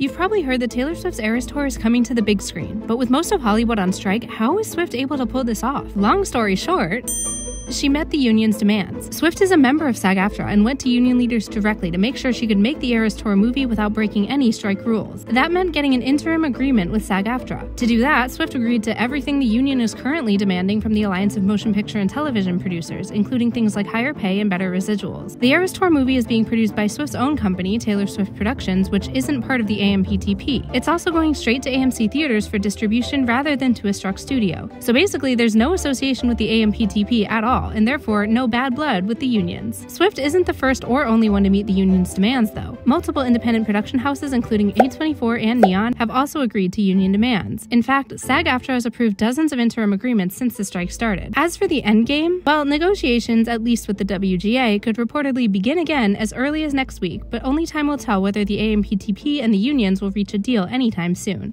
You've probably heard that Taylor Swift's Eras Tour is coming to the big screen, but with most of Hollywood on strike, how is Swift able to pull this off? Long story short, she met the union's demands. Swift is a member of SAG-AFTRA and went to union leaders directly to make sure she could make the Eras Tour movie without breaking any strike rules. That meant getting an interim agreement with SAG-AFTRA. To do that, Swift agreed to everything the union is currently demanding from the Alliance of Motion Picture and Television Producers, including things like higher pay and better residuals. The Eras Tour movie is being produced by Swift's own company, Taylor Swift Productions, which isn't part of the AMPTP. It's also going straight to AMC Theaters for distribution rather than to a struck studio. So basically, there's no association with the AMPTP at all, and therefore no bad blood with the unions. Swift isn't the first or only one to meet the union's demands, though. Multiple independent production houses, including A24 and Neon, have also agreed to union demands. In fact, SAG-AFTRA has approved dozens of interim agreements since the strike started. As for the endgame, well, negotiations, at least with the WGA, could reportedly begin again as early as next week, but only time will tell whether the AMPTP and the unions will reach a deal anytime soon.